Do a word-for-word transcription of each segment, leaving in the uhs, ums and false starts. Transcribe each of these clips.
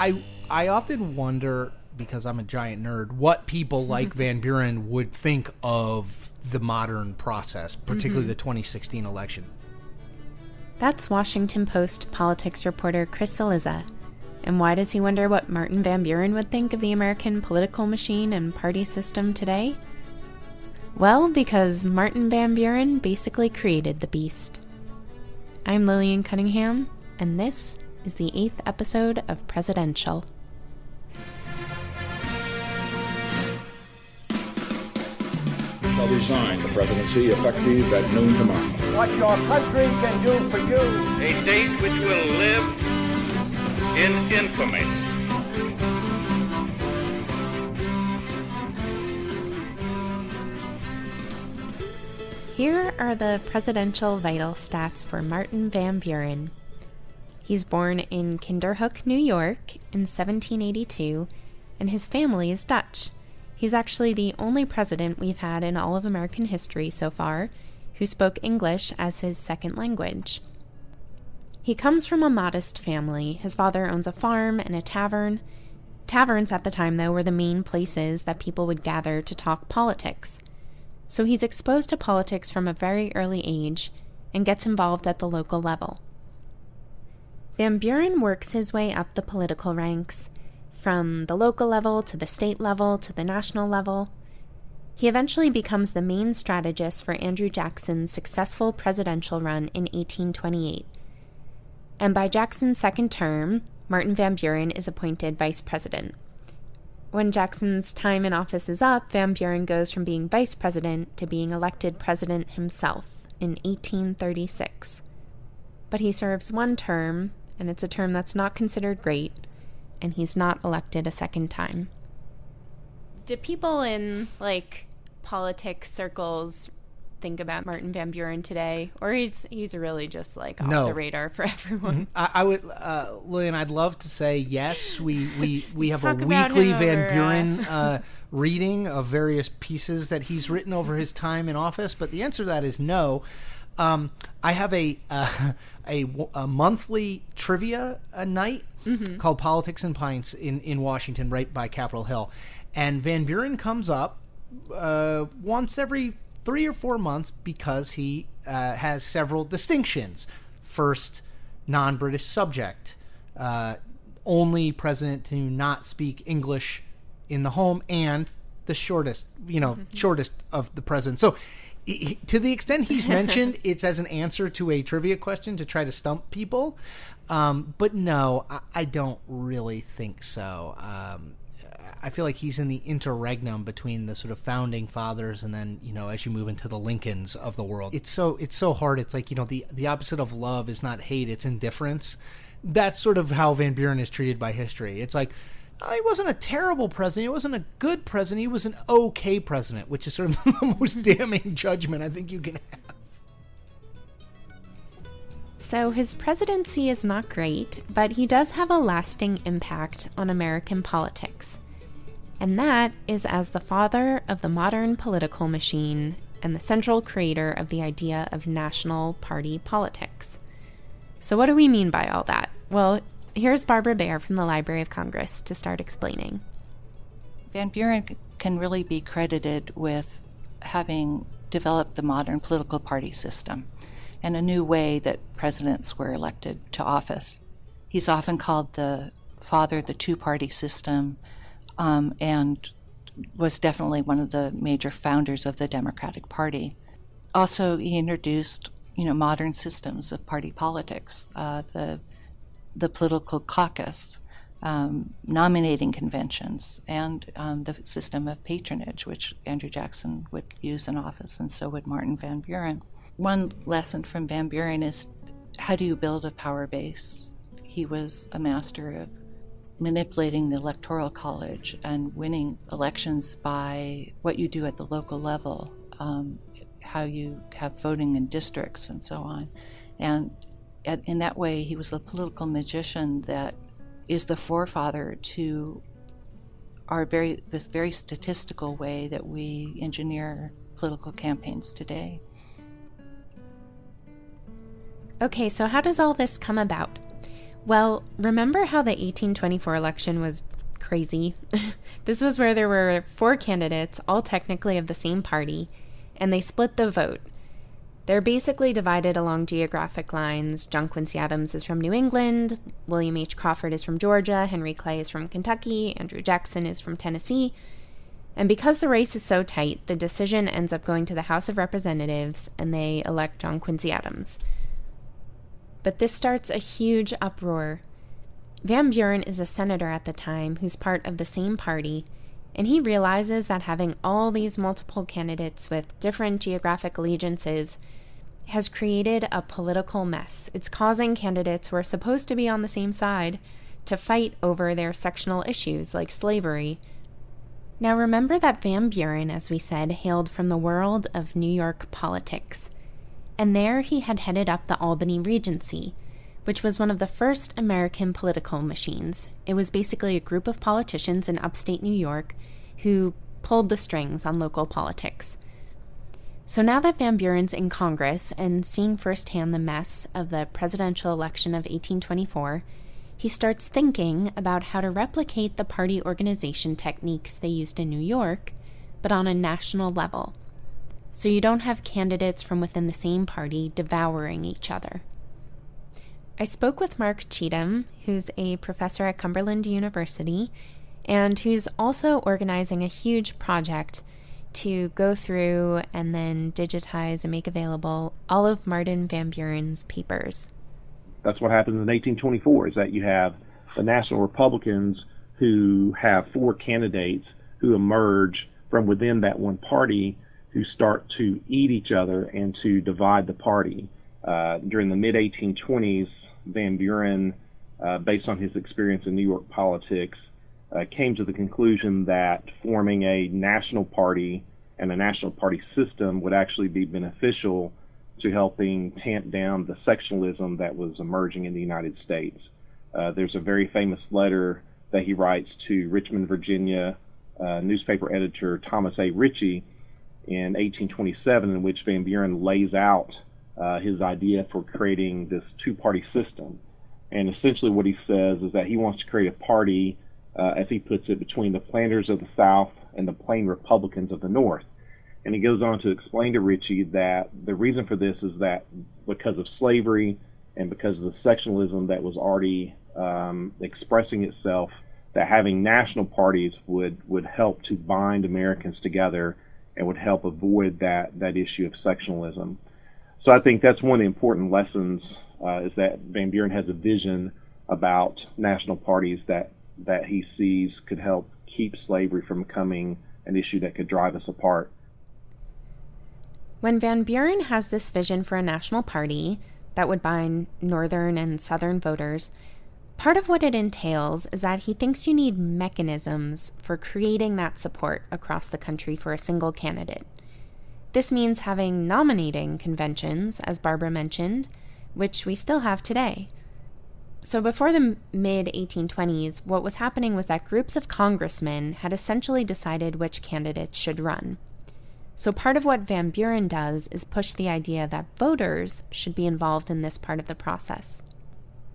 I I often wonder, because I'm a giant nerd, what people like mm-hmm. Van Buren would think of the modern process, particularly mm-hmm. the twenty sixteen election. That's Washington Post politics reporter Chris Cillizza. And why does he wonder what Martin Van Buren would think of the American political machine and party system today? Well, because Martin Van Buren basically created the beast. I'm Lillian Cunningham, and this is the eighth episode of Presidential. Shall resign the presidency effective at noon tomorrow. What your country can do for you. A date which will live in infamy. Here are the presidential vital stats for Martin Van Buren. He's born in Kinderhook, New York in seventeen eighty-two, and his family is Dutch. He's actually the only president we've had in all of American history so far who spoke English as his second language. He comes from a modest family. His father owns a farm and a tavern. Taverns at the time, though, were the main places that people would gather to talk politics. So he's exposed to politics from a very early age and gets involved at the local level. Van Buren works his way up the political ranks, from the local level to the state level to the national level. He eventually becomes the main strategist for Andrew Jackson's successful presidential run in eighteen twenty-eight. And by Jackson's second term, Martin Van Buren is appointed vice president. When Jackson's time in office is up, Van Buren goes from being vice president to being elected president himself in eighteen thirty-six. But he serves one term, and it's a term that's not considered great, and he's not elected a second time. Do people in, like, politics circles think about Martin Van Buren today? Or he's he's really just, like, off no. the radar for everyone? Mm-hmm. I, I would, uh, Lillian, I'd love to say yes. We, we, we have a weekly Van over, Buren uh, uh, reading of various pieces that he's written over his time in office, but the answer to that is no. Um, I have a, uh, a, a monthly trivia a night mm-hmm. called Politics and Pints in, in Washington, right by Capitol Hill. And Van Buren comes up uh, once every three or four months because he uh, has several distinctions. First non-British subject, uh, only president to not speak English in the home, and the shortest, you know, mm-hmm. shortest of the presidents. So he, to the extent he's mentioned, it's as an answer to a trivia question to try to stump people. Um, but no, I, I don't really think so. Um, I feel like he's in the interregnum between the sort of founding fathers and then, you know, as you move into the Lincolns of the world. It's so it's so hard. It's like, you know, the, the opposite of love is not hate, it's indifference. That's sort of how Van Buren is treated by history. It's like, Uh, he wasn't a terrible president. He wasn't a good president. He was an okay president, which is sort of the most damning judgment I think you can have. So his presidency is not great, but he does have a lasting impact on American politics. And that is as the father of the modern political machine and the central creator of the idea of national party politics. So what do we mean by all that? Well, here's Barbara Bair from the Library of Congress to start explaining. Van Buren can really be credited with having developed the modern political party system and a new way that presidents were elected to office. He's often called the father of the two-party system, um, and was definitely one of the major founders of the Democratic Party. Also, he introduced, you know, modern systems of party politics, uh, the the political caucus, um, nominating conventions, and um, the system of patronage, which Andrew Jackson would use in office, and so would Martin Van Buren. One lesson from Van Buren is, how do you build a power base? He was a master of manipulating the electoral college and winning elections by what you do at the local level, um, how you have voting in districts and so on. And in that way, he was the political magician that is the forefather to our very this very statistical way that we engineer political campaigns today. Okay, so how does all this come about? Well, remember how the eighteen twenty-four election was crazy? This was where there were four candidates, all technically of the same party, and they split the vote. They're basically divided along geographic lines. John Quincy Adams is from New England, William H. Crawford is from Georgia, Henry Clay is from Kentucky, Andrew Jackson is from Tennessee. And because the race is so tight, the decision ends up going to the House of Representatives, and they elect John Quincy Adams. But this starts a huge uproar. Van Buren is a senator at the time who's part of the same party, and he realizes that having all these multiple candidates with different geographic allegiances has created a political mess. It's causing candidates who are supposed to be on the same side to fight over their sectional issues like slavery. Now remember that Van Buren, as we said, hailed from the world of New York politics, and there he had headed up the Albany Regency, which was one of the first American political machines. It was basically a group of politicians in upstate New York who pulled the strings on local politics. So now that Van Buren's in Congress and seeing firsthand the mess of the presidential election of eighteen twenty-four, he starts thinking about how to replicate the party organization techniques they used in New York, but on a national level, so you don't have candidates from within the same party devouring each other. I spoke with Mark Cheathem, who's a professor at Cumberland University, and who's also organizing a huge project to go through and then digitize and make available all of Martin Van Buren's papers. That's what happens in eighteen twenty-four, is that you have the National Republicans who have four candidates who emerge from within that one party who start to eat each other and to divide the party. Uh, during the mid eighteen twenties, Van Buren, uh, based on his experience in New York politics, uh, came to the conclusion that forming a national party and a national party system would actually be beneficial to helping tamp down the sectionalism that was emerging in the United States. Uh, there's a very famous letter that he writes to Richmond, Virginia, uh, newspaper editor Thomas A. Ritchie in eighteen twenty-seven, in which Van Buren lays out Uh, his idea for creating this two-party system. And essentially what he says is that he wants to create a party, uh, as he puts it, between the planters of the South and the plain Republicans of the North. And he goes on to explain to Ritchie that the reason for this is that because of slavery and because of the sectionalism that was already um, expressing itself, that having national parties would, would help to bind Americans together and would help avoid that, that issue of sectionalism. So I think that's one of the important lessons, uh, is that Van Buren has a vision about national parties that, that he sees could help keep slavery from becoming an issue that could drive us apart. When Van Buren has this vision for a national party that would bind northern and southern voters, part of what it entails is that he thinks you need mechanisms for creating that support across the country for a single candidate. This means having nominating conventions, as Barbara mentioned, which we still have today. So before the mid eighteen twenties, what was happening was that groups of congressmen had essentially decided which candidates should run. So part of what Van Buren does is push the idea that voters should be involved in this part of the process.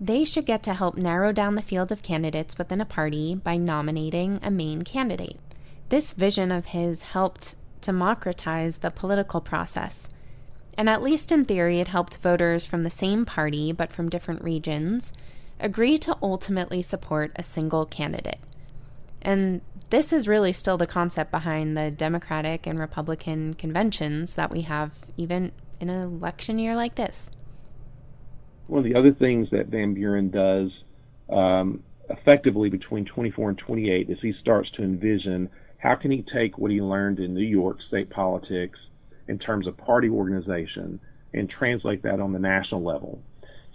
They should get to help narrow down the field of candidates within a party by nominating a main candidate. This vision of his helped democratize the political process. And at least in theory, it helped voters from the same party, but from different regions, agree to ultimately support a single candidate. And this is really still the concept behind the Democratic and Republican conventions that we have even in an election year like this. One of the other things that Van Buren does um, effectively between twenty-four and twenty-eight is he starts to envision how can he take what he learned in New York state politics in terms of party organization and translate that on the national level.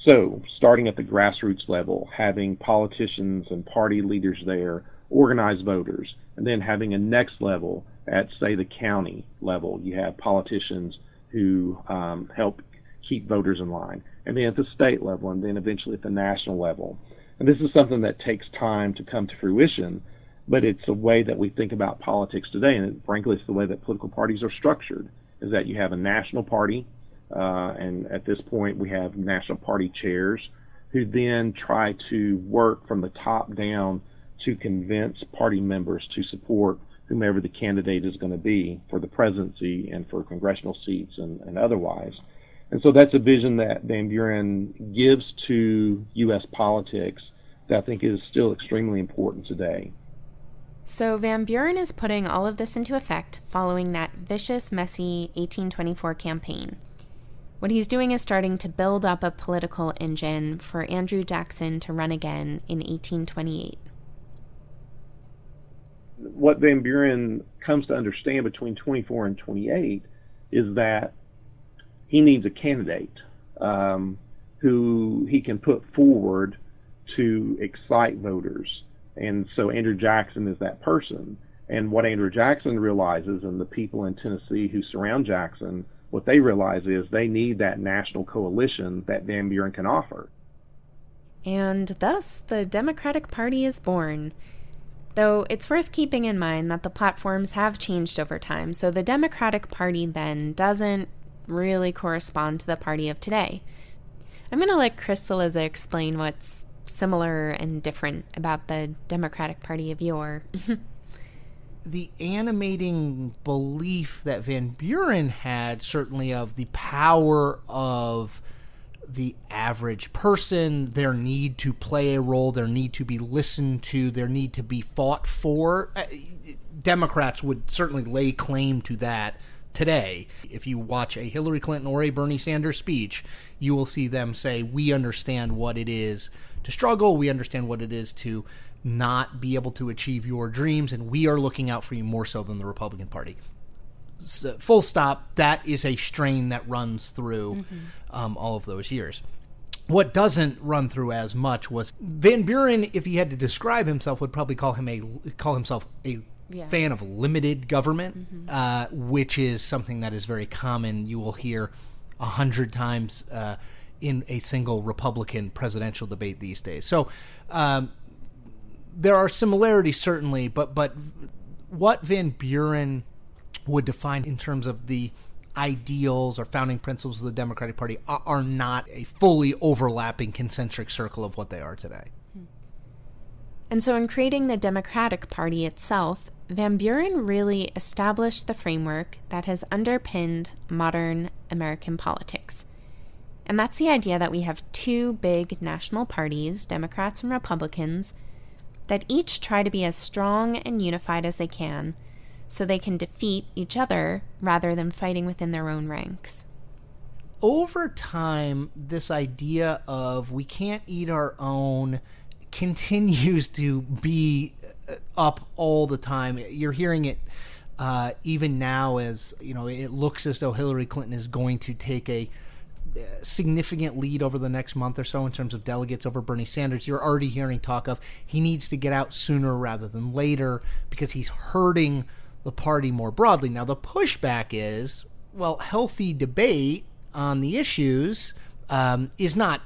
So, starting at the grassroots level, having politicians and party leaders there organize voters, and then having a next level at, say, the county level. You have politicians who um, help keep voters in line, and then at the state level, and then eventually at the national level. And this is something that takes time to come to fruition, but it's a way that we think about politics today, and frankly, it's the way that political parties are structured, is that you have a national party, uh, and at this point we have national party chairs, who then try to work from the top down to convince party members to support whomever the candidate is going to be for the presidency and for congressional seats and, and otherwise. And so that's a vision that Van Buren gives to U S politics that I think is still extremely important today. So Van Buren is putting all of this into effect following that vicious, messy eighteen twenty-four campaign. What he's doing is starting to build up a political engine for Andrew Jackson to run again in eighteen twenty-eight. What Van Buren comes to understand between twenty-four and twenty-eight is that he needs a candidate um, who he can put forward to excite voters. And so Andrew Jackson is that person. And what Andrew Jackson realizes, and the people in Tennessee who surround Jackson, what they realize is they need that national coalition that Van Buren can offer. And thus, the Democratic Party is born. Though it's worth keeping in mind that the platforms have changed over time, so the Democratic Party then doesn't really correspond to the party of today. I'm going to let Chris Cillizza explain what's similar and different about the Democratic Party of yore. The animating belief that Van Buren had, certainly of the power of the average person, their need to play a role, their need to be listened to, their need to be fought for. Democrats would certainly lay claim to that today. If you watch a Hillary Clinton or a Bernie Sanders speech, you will see them say, we understand what it is to struggle, we understand what it is to not be able to achieve your dreams, and we are looking out for you more so than the Republican Party. So, full stop, that is a strain that runs through mm-hmm. um, all of those years. What doesn't run through as much was Van Buren, if he had to describe himself, would probably call him a call himself a yeah. fan of limited government, mm-hmm. uh, which is something that is very common. You will hear a hundred times uh, in a single Republican presidential debate these days. So um, there are similarities, certainly, but but what Van Buren would define in terms of the ideals or founding principles of the Democratic Party are, are not a fully overlapping concentric circle of what they are today. And so in creating the Democratic Party itself, Van Buren really established the framework that has underpinned modern American politics. And that's the idea that we have two big national parties, Democrats and Republicans, that each try to be as strong and unified as they can, so they can defeat each other rather than fighting within their own ranks. Over time, this idea of we can't eat our own continues to be up all the time. You're hearing it uh, even now as, you know, it looks as though Hillary Clinton is going to take a significant lead over the next month or so in terms of delegates over Bernie Sanders. You're already hearing talk of he needs to get out sooner rather than later because he's hurting the party more broadly. Now, the pushback is, well, healthy debate on the issues um, is not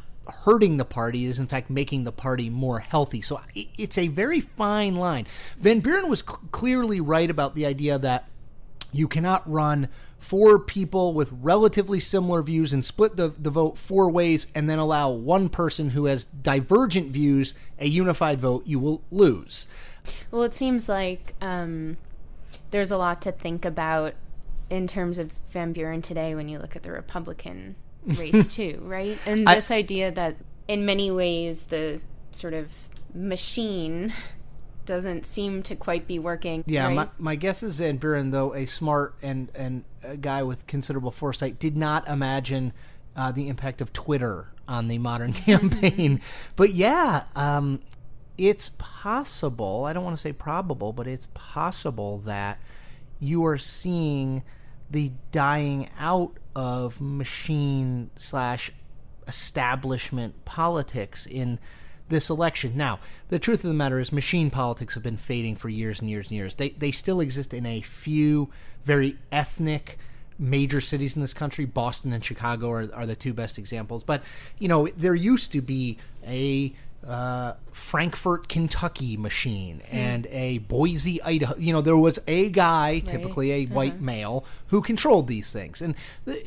hurting the party. It is, in fact, making the party more healthy. So it's a very fine line. Van Buren was cl- clearly right about the idea that you cannot run four people with relatively similar views and split the, the vote four ways and then allow one person who has divergent views a unified vote. You will lose. Well, it seems like um, there's a lot to think about in terms of Van Buren today when you look at the Republican race too, right? And this I, idea that in many ways the sort of machine doesn't seem to quite be working. Yeah, right? my, my guess is Van Buren, though a smart and, and a guy with considerable foresight, did not imagine uh, the impact of Twitter on the modern campaign. But yeah, um, it's possible, I don't want to say probable, but it's possible that you are seeing the dying out of machine slash establishment politics in this election. Now, the truth of the matter is machine politics have been fading for years and years and years. They they still exist in a few very ethnic major cities in this country. Boston and Chicago are, are the two best examples. But, you know, there used to be a uh, Frankfort, Kentucky machine mm. and a Boise, Idaho. You know, there was a guy, right. typically a uh-huh. white male, who controlled these things. And the,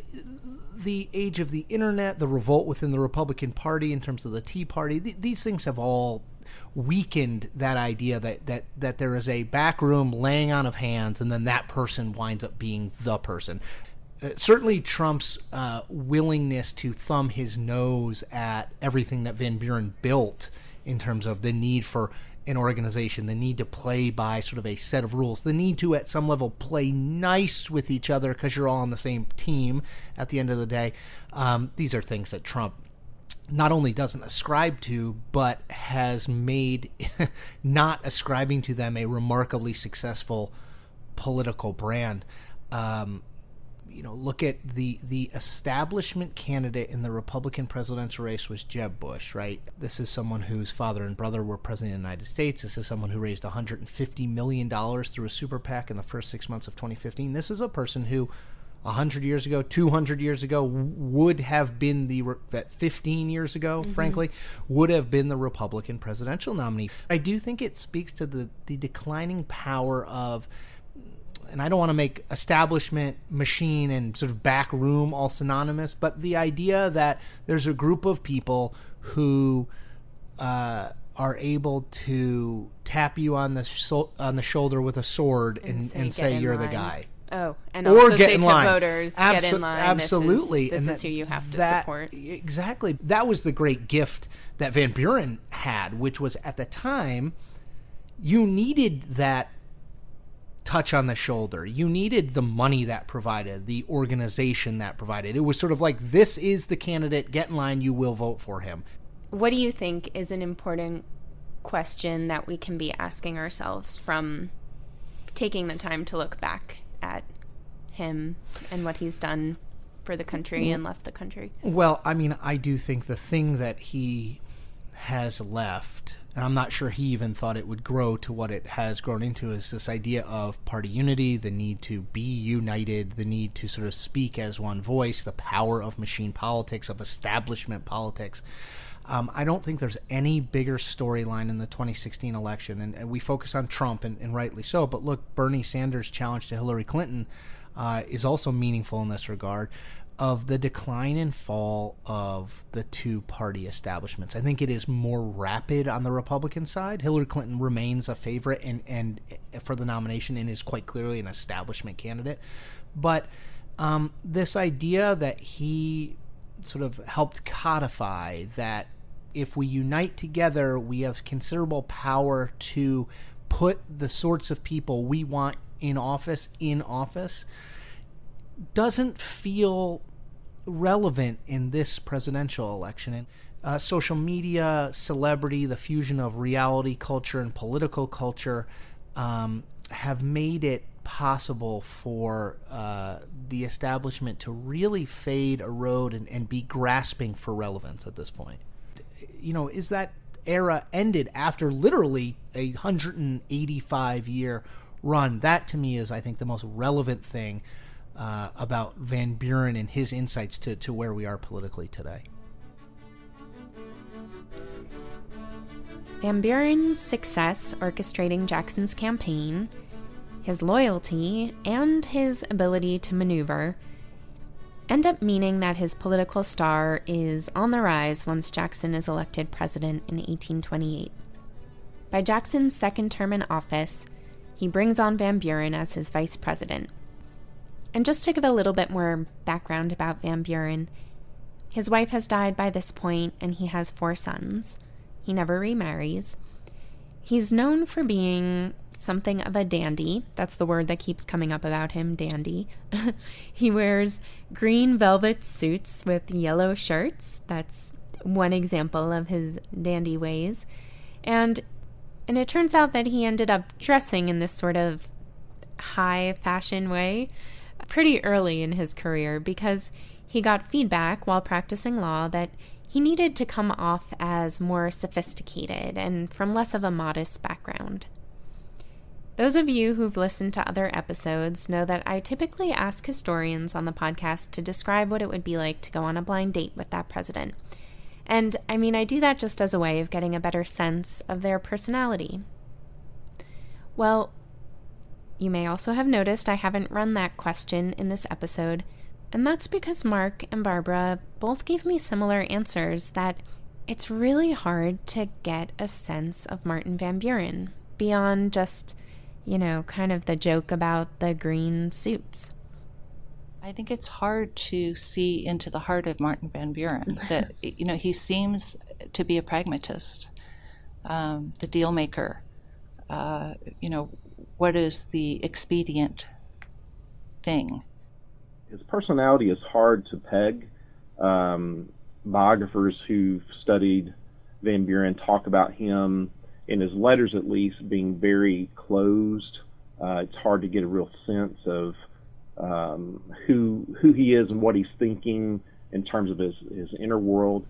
the age of the internet, the revolt within the Republican Party in terms of the Tea Party, th these things have all weakened that idea that, that, that there is a backroom laying on of hands, and then that person winds up being the person. Uh, certainly Trump's uh, willingness to thumb his nose at everything that Van Buren built in terms of the need for an organization, the need to play by sort of a set of rules, the need to at some level play nice with each other because you're all on the same team at the end of the day. Um, these are things that Trump not only doesn't ascribe to, but has made not ascribing to them a remarkably successful political brand. Um, you know, look at the the establishment candidate in the Republican presidential race was Jeb Bush, right? This is someone whose father and brother were president of the United States. This is someone who raised one hundred fifty million dollars through a super PAC in the first six months of twenty fifteen. This is a person who one hundred years ago, two hundred years ago, would have been the, that fifteen years ago, mm-hmm. frankly, would have been the Republican presidential nominee. I do think it speaks to the, the declining power of, and I don't want to make establishment, machine, and sort of back room all synonymous, but the idea that there's a group of people who uh, are able to tap you on the, so on the shoulder with a sword and, and, and say you're line. the guy. Oh, and or also get say in to line. voters, Absol get in line. Absolutely. This is, this and is that, who you have to that, support. Exactly. That was the great gift that Van Buren had, which was at the time, you needed that touch on the shoulder. You needed the money that provided, the organization that provided. It was sort of like, this is the candidate, get in line, you will vote for him. What do you think is an important question that we can be asking ourselves from taking the time to look back at him and what he's done for the country and left the country? Well, I mean, I do think the thing that he has left, and I'm not sure he even thought it would grow to what it has grown into, is this idea of party unity, the need to be united, the need to sort of speak as one voice, the power of machine politics, of establishment politics. Um, I don't think there's any bigger storyline in the twenty sixteen election, and, and we focus on Trump, and, and rightly so, but look, Bernie Sanders' challenge to Hillary Clinton uh, is also meaningful in this regard, of the decline and fall of the two-party establishments. I think it is more rapid on the Republican side. Hillary Clinton remains a favorite and, and for the nomination and is quite clearly an establishment candidate. But um, this idea that he sort of helped codify, that if we unite together, we have considerable power to put the sorts of people we want in office, in office, doesn't feel relevant in this presidential election. And uh, social media, celebrity, the fusion of reality culture and political culture um, have made it possible for uh, the establishment to really fade, erode, and, and be grasping for relevance at this point. You know, is that era ended after literally a one hundred eighty-five year run? That to me is, I think, the most relevant thing uh, about Van Buren and his insights to, to where we are politically today. Van Buren's success orchestrating Jackson's campaign, his loyalty, and his ability to maneuver end up meaning that his political star is on the rise once Jackson is elected president in eighteen twenty-eight. By Jackson's second term in office, he brings on Van Buren as his vice president. And just to give a little bit more background about Van Buren, his wife has died by this point and he has four sons. He never remarries. He's known for being something of a dandy. That's the word that keeps coming up about him, dandy. He wears green velvet suits with yellow shirts. That's one example of his dandy ways. And and it turns out that he ended up dressing in this sort of high fashion way pretty early in his career because he got feedback while practicing law that he needed to come off as more sophisticated and from less of a modest background. Those of you who've listened to other episodes know that I typically ask historians on the podcast to describe what it would be like to go on a blind date with that president. And I mean, I do that just as a way of getting a better sense of their personality. Well, you may also have noticed I haven't run that question in this episode And that's because Mark and Barbara both gave me similar answers that it's really hard to get a sense of Martin Van Buren beyond just, you know, kind of the joke about the green suits. I think it's hard to see into the heart of Martin Van Buren. That, you know, he seems to be a pragmatist, um, the deal maker. Uh, you know, what is the expedient thing? His personality is hard to peg. Um, biographers who've studied Van Buren talk about him, in his letters at least, being very closed. Uh, it's hard to get a real sense of um, who who he is and what he's thinking in terms of his, his inner world.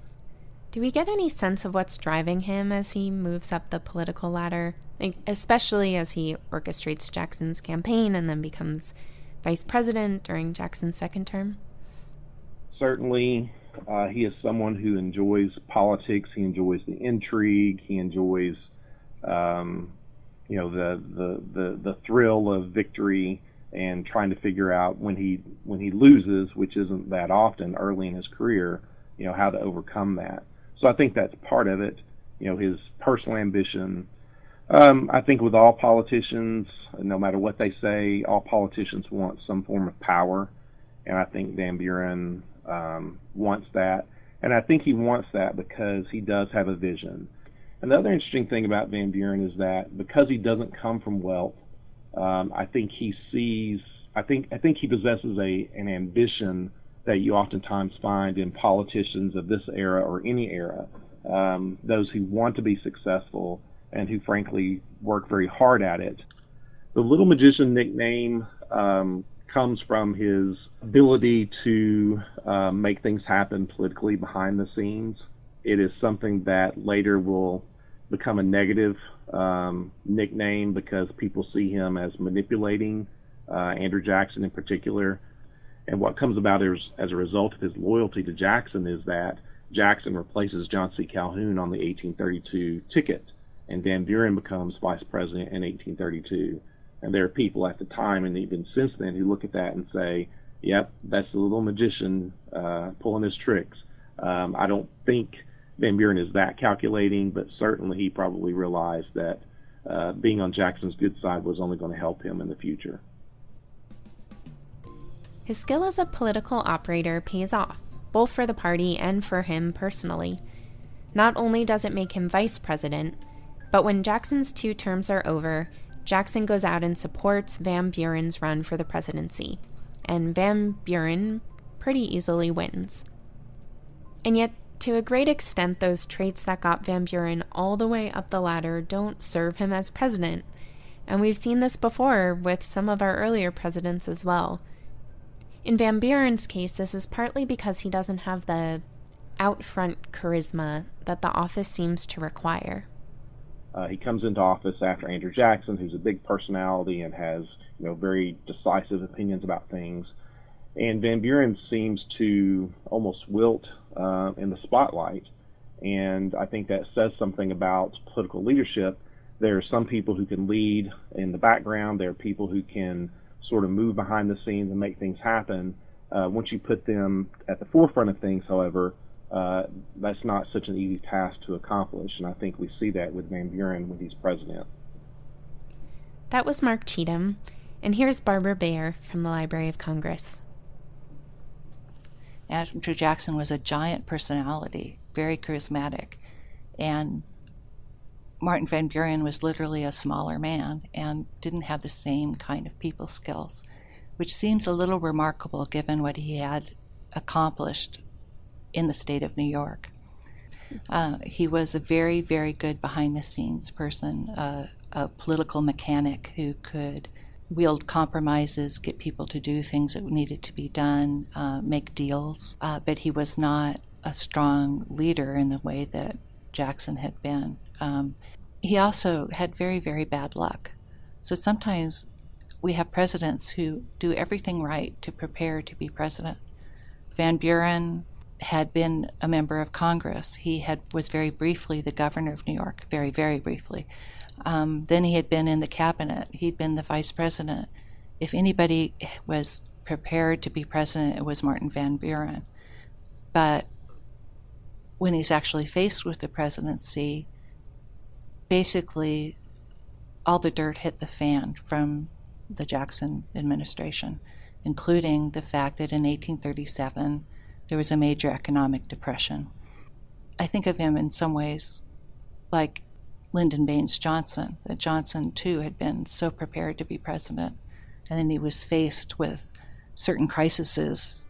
Do we get any sense of what's driving him as he moves up the political ladder, like, especially as he orchestrates Jackson's campaign and then becomes vice president during Jackson's second term? Certainly. Uh, he is someone who enjoys politics. He enjoys the intrigue. He enjoys, um, you know, the, the the the thrill of victory and trying to figure out when he when he loses, which isn't that often early in his career, you know, how to overcome that. So I think that's part of it. You know, his personal ambition. Um, I think with all politicians, no matter what they say, all politicians want some form of power, and I think Van Buren Um, wants that, and I think he wants that because he does have a vision. And the other interesting thing about Van Buren is that because he doesn't come from wealth, um, I think he sees, I think I think he possesses a an ambition that you oftentimes find in politicians of this era or any era, um, those who want to be successful and who frankly work very hard at it. The Little Magician nickname um, comes from his ability to uh, make things happen politically behind the scenes. It is something that later will become a negative um, nickname because people see him as manipulating, uh, Andrew Jackson in particular. And what comes about as, as a result of his loyalty to Jackson is that Jackson replaces John C. Calhoun on the eighteen thirty-two ticket, and Van Buren becomes vice president in eighteen thirty-two. And there are people at the time and even since then who look at that and say, yep, that's the Little Magician uh, pulling his tricks. Um, I don't think Van Buren is that calculating, but certainly he probably realized that uh, being on Jackson's good side was only going to help him in the future. His skill as a political operator pays off, both for the party and for him personally. Not only does it make him vice president, but when Jackson's two terms are over, Jackson goes out and supports Van Buren's run for the presidency, and Van Buren pretty easily wins. And yet, to a great extent, those traits that got Van Buren all the way up the ladder don't serve him as president, and we've seen this before with some of our earlier presidents as well. In Van Buren's case, this is partly because he doesn't have the out-front charisma that the office seems to require. Uh, he comes into office after Andrew Jackson, who's a big personality and has, you know, very decisive opinions about things. And Van Buren seems to almost wilt uh, in the spotlight. And I think that says something about political leadership. There are some people who can lead in the background. There are people who can sort of move behind the scenes and make things happen. Uh, once you put them at the forefront of things, however, Uh, that's not such an easy task to accomplish, and I think we see that with Van Buren when he's president. That was Mark Cheathem, and here's Barbara Bair from the Library of Congress. Andrew Jackson was a giant personality, very charismatic, and Martin Van Buren was literally a smaller man and didn't have the same kind of people skills, which seems a little remarkable given what he had accomplished in the state of New York. Uh, he was a very, very good behind-the-scenes person, uh, a political mechanic who could wield compromises, get people to do things that needed to be done, uh, make deals, uh, but he was not a strong leader in the way that Jackson had been. Um, he also had very, very bad luck. So sometimes we have presidents who do everything right to prepare to be president. Van Buren had been a member of Congress. He had was very briefly the governor of New York, very, very briefly. Um, then he had been in the cabinet. He'd been the vice president. If anybody was prepared to be president, it was Martin Van Buren. But when he's actually faced with the presidency, basically all the dirt hit the fan from the Jackson administration, including the fact that in eighteen thirty-seven there was a major economic depression. I think of him in some ways like Lyndon Baines Johnson, that Johnson too had been so prepared to be president, and then he was faced with certain crises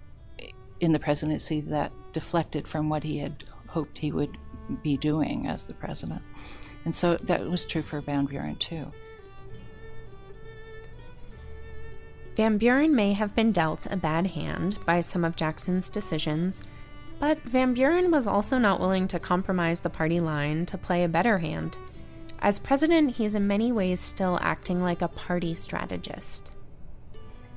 in the presidency that deflected from what he had hoped he would be doing as the president. And so that was true for Van Buren too. Van Buren may have been dealt a bad hand by some of Jackson's decisions, but Van Buren was also not willing to compromise the party line to play a better hand. As president, he's in many ways still acting like a party strategist.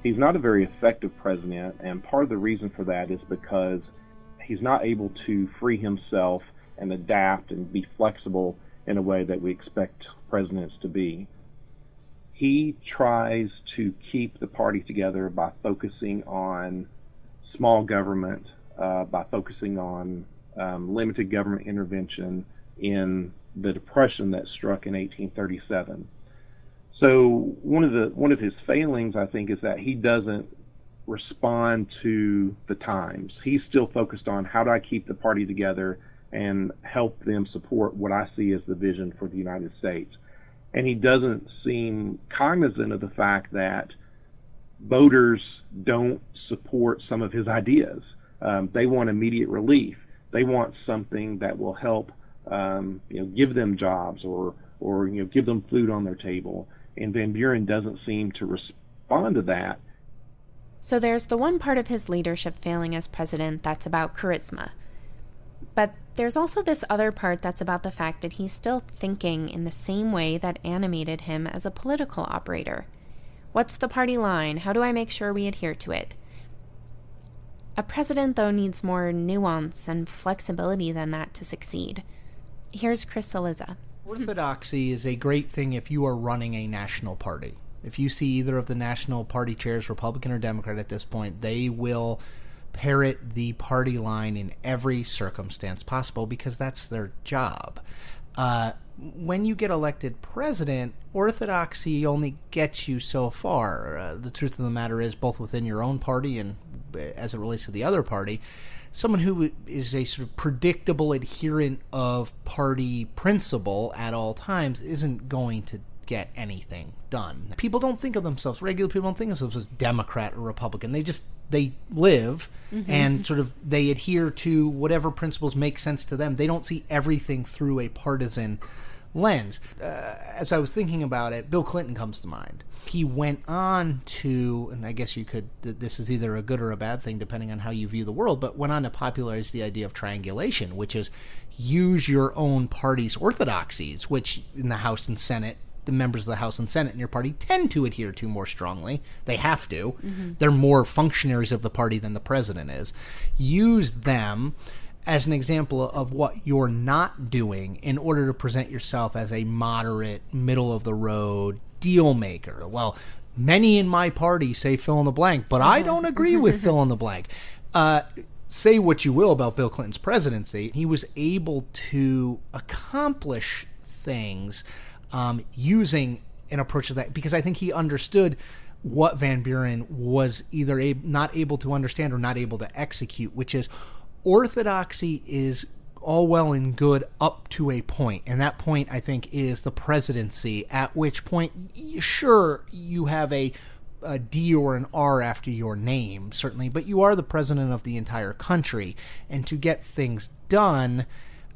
He's not a very effective president, and part of the reason for that is because he's not able to free himself and adapt and be flexible in a way that we expect presidents to be. He tries to keep the party together by focusing on small government, uh, by focusing on um, limited government intervention in the depression that struck in eighteen thirty-seven. So one of the one of his failings, I think, is that he doesn't respond to the times. He's still focused on how do I keep the party together and help them support what I see as the vision for the United States. And he doesn't seem cognizant of the fact that voters don't support some of his ideas. Um, they want immediate relief. They want something that will help, um, you know, give them jobs or, or you know, give them food on their table. And Van Buren doesn't seem to respond to that. So there's the one part of his leadership failing as president that's about charisma. But there's also this other part that's about the fact that he's still thinking in the same way that animated him as a political operator. What's the party line? How do I make sure we adhere to it? A president, though, needs more nuance and flexibility than that to succeed. Here's Chris Cillizza. Orthodoxy is a great thing if you are running a national party. If you see either of the national party chairs, Republican or Democrat at this point, they will parrot the party line in every circumstance possible because that's their job. Uh, when you get elected president, orthodoxy only gets you so far. Uh, the truth of the matter is, both within your own party and as it relates to the other party, someone who is a sort of predictable adherent of party principle at all times isn't going to get anything done. People don't think of themselves, regular people don't think of themselves as Democrat or Republican. They just they live mm-hmm. and sort of they adhere to whatever principles make sense to them. They don't see everything through a partisan lens. Uh, as I was thinking about it, Bill Clinton comes to mind. He went on to, and I guess you could, this is either a good or a bad thing depending on how you view the world, but went on to popularize the idea of triangulation, which is use your own party's orthodoxies, which in the House and Senate, the members of the House and Senate in your party tend to adhere to more strongly. They have to. Mm-hmm. They're more functionaries of the party than the president is. Use them as an example of what you're not doing in order to present yourself as a moderate, middle-of-the-road deal maker. Well, many in my party say fill in the blank, but I don't agree with fill in the blank. Uh, say what you will about Bill Clinton's presidency. He was able to accomplish things Um, using an approach of that, because I think he understood what Van Buren was either a, not able to understand or not able to execute, which is orthodoxy is all well and good up to a point, and that point I think is the presidency, at which point sure you have a a D or an R after your name certainly, but you are the president of the entire country, and to get things done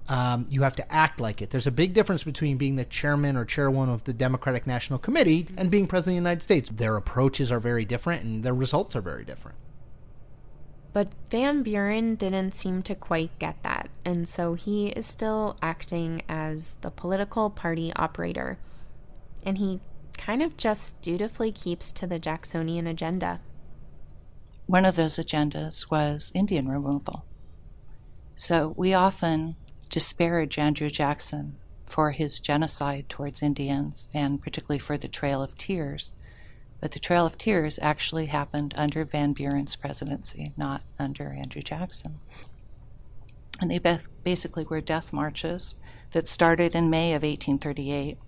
Um, you have to act like it. There's a big difference between being the chairman or chairwoman of the Democratic National Committee and being president of the United States. Their approaches are very different and their results are very different. But Van Buren didn't seem to quite get that, and so he is still acting as the political party operator. And he kind of just dutifully keeps to the Jacksonian agenda. One of those agendas was Indian removal. So we often disparage Andrew Jackson for his genocide towards Indians, and particularly for the Trail of Tears. But the Trail of Tears actually happened under Van Buren's presidency, not under Andrew Jackson. And they basically were death marches that started in May of eighteen thirty-eight.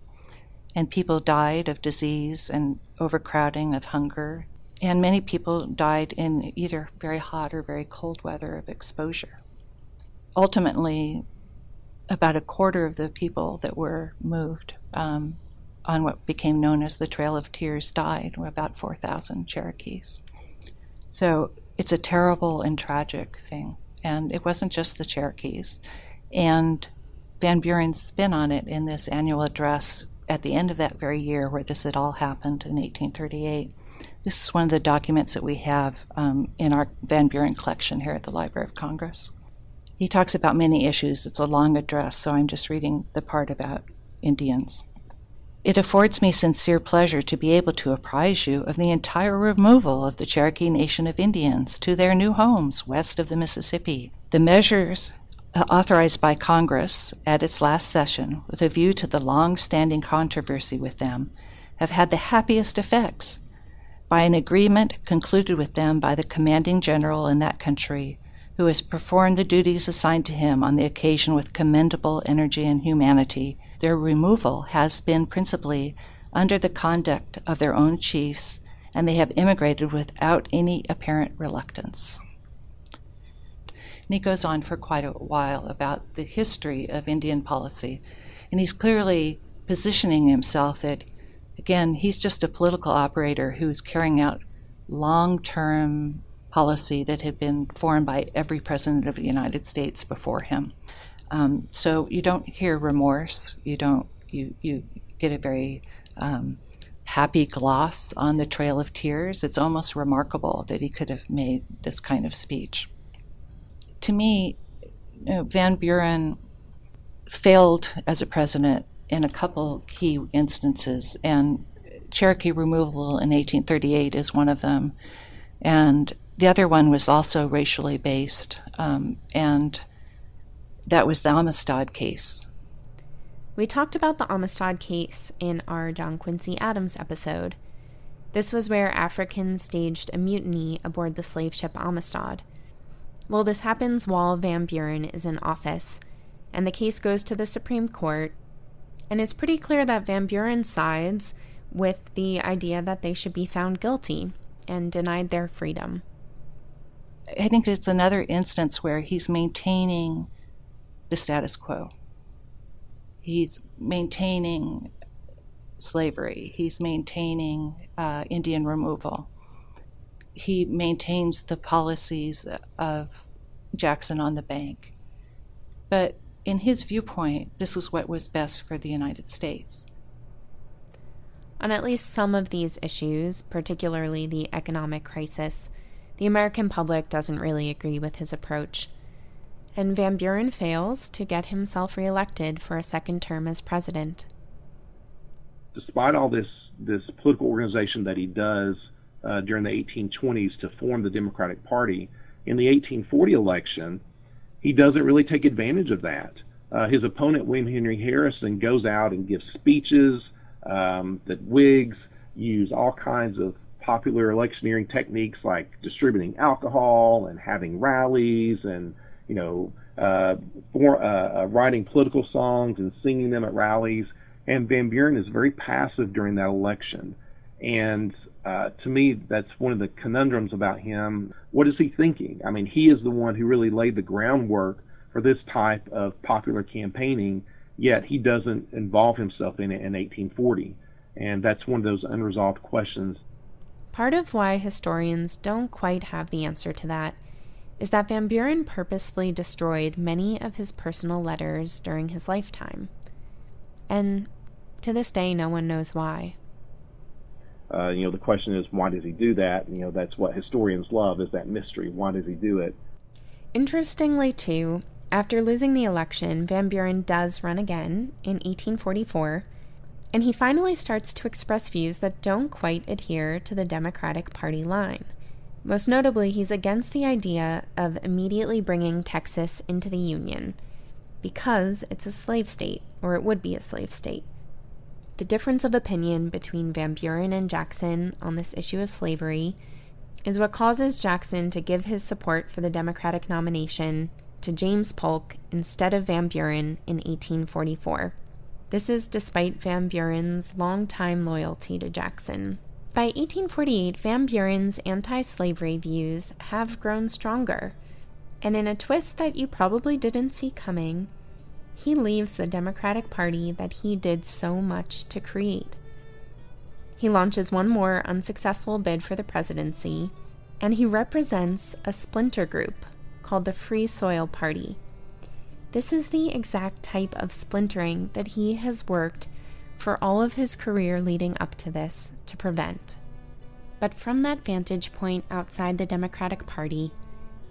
And people died of disease and overcrowding, of hunger. And many people died in either very hot or very cold weather of exposure. Ultimately, about a quarter of the people that were moved um, on what became known as the Trail of Tears died, about four thousand Cherokees. So it's a terrible and tragic thing. And it wasn't just the Cherokees. And Van Buren's spin on it in this annual address at the end of that very year where this had all happened in eighteen thirty-eight. This is one of the documents that we have um, in our Van Buren collection here at the Library of Congress. He talks about many issues. It's a long address, so I'm just reading the part about Indians. It affords me sincere pleasure to be able to apprise you of the entire removal of the Cherokee Nation of Indians to their new homes west of the Mississippi. The measures authorized by Congress at its last session with a view to the long-standing controversy with them have had the happiest effects by an agreement concluded with them by the commanding general in that country, who has performed the duties assigned to him on the occasion with commendable energy and humanity. Their removal has been principally under the conduct of their own chiefs, and they have immigrated without any apparent reluctance. And he goes on for quite a while about the history of Indian policy. And he's clearly positioning himself that, again, he's just a political operator who's carrying out long-term policy that had been formed by every president of the United States before him. Um, so you don't hear remorse. You don't. You you get a very um, happy gloss on the Trail of Tears. It's almost remarkable that he could have made this kind of speech. To me, you know, Van Buren failed as a president in a couple key instances, and Cherokee removal in eighteen thirty-eight is one of them. And the other one was also racially based, um, and that was the Amistad case. We talked about the Amistad case in our John Quincy Adams episode. This was where Africans staged a mutiny aboard the slave ship Amistad. Well, this happens while Van Buren is in office, and the case goes to the Supreme Court, and it's pretty clear that Van Buren sides with the idea that they should be found guilty and denied their freedom. I think it's another instance where he's maintaining the status quo. He's maintaining slavery. He's maintaining uh, Indian removal. He maintains the policies of Jackson on the bank. But in his viewpoint, this was what was best for the United States. On at least some of these issues, particularly the economic crisis, the American public doesn't really agree with his approach. And Van Buren fails to get himself reelected for a second term as president. Despite all this, this political organization that he does, Uh, during the eighteen twenties to form the Democratic Party. In the eighteen forty election, he doesn't really take advantage of that. Uh, his opponent, William Henry Harrison, goes out and gives speeches um, that Whigs use all kinds of popular electioneering techniques like distributing alcohol and having rallies and, you know, uh, for, uh, uh, writing political songs and singing them at rallies. And Van Buren is very passive during that election. And Uh, to me, that's one of the conundrums about him. What is he thinking? I mean, he is the one who really laid the groundwork for this type of popular campaigning, yet he doesn't involve himself in it in eighteen forty. And that's one of those unresolved questions. Part of why historians don't quite have the answer to that is that Van Buren purposefully destroyed many of his personal letters during his lifetime. And to this day, no one knows why. Uh, you know, the question is, why does he do that? You know, that's what historians love, is that mystery. Why does he do it? Interestingly, too, after losing the election, Van Buren does run again in eighteen forty-four, and he finally starts to express views that don't quite adhere to the Democratic Party line. Most notably, he's against the idea of immediately bringing Texas into the Union, because it's a slave state, or it would be a slave state. The difference of opinion between Van Buren and Jackson on this issue of slavery is what causes Jackson to give his support for the Democratic nomination to James Polk instead of Van Buren in eighteen forty-four. This is despite Van Buren's longtime loyalty to Jackson. By eighteen forty-eight, Van Buren's anti-slavery views have grown stronger, and in a twist that you probably didn't see coming, he leaves the Democratic Party that he did so much to create. He launches one more unsuccessful bid for the presidency, and he represents a splinter group called the Free Soil Party. This is the exact type of splintering that he has worked for all of his career leading up to this to prevent. But from that vantage point outside the Democratic Party,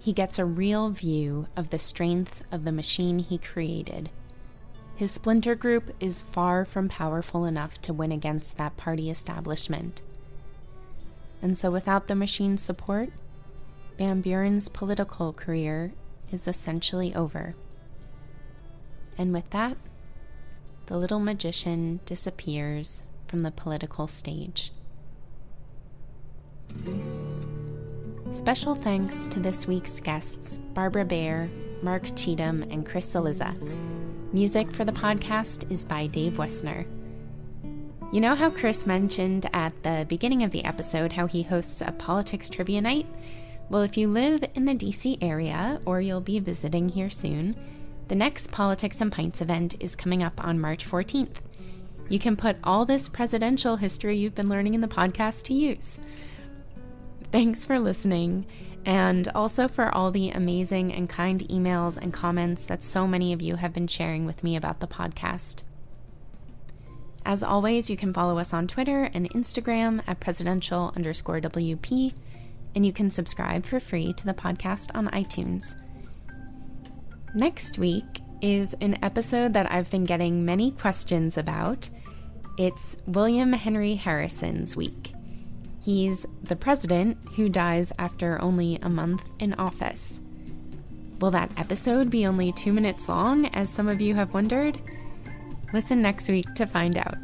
he gets a real view of the strength of the machine he created. His splinter group is far from powerful enough to win against that party establishment. And so without the machine's support, Van Buren's political career is essentially over. And with that, the little magician disappears from the political stage. Special thanks to this week's guests, Barbara Bair, Mark Cheathem, and Chris Cillizza. Music for the podcast is by Dave Wessner. You know how Chris mentioned at the beginning of the episode how he hosts a politics trivia night? Well, if you live in the D C area, or you'll be visiting here soon, the next Politics and Pints event is coming up on March fourteenth. You can put all this presidential history you've been learning in the podcast to use. Thanks for listening, and also for all the amazing and kind emails and comments that so many of you have been sharing with me about the podcast. As always, you can follow us on Twitter and Instagram at presidential underscore WP, and you can subscribe for free to the podcast on iTunes. Next week is an episode that I've been getting many questions about. It's William Henry Harrison's week. He's the president who dies after only a month in office. Will that episode be only two minutes long, as some of you have wondered? Listen next week to find out.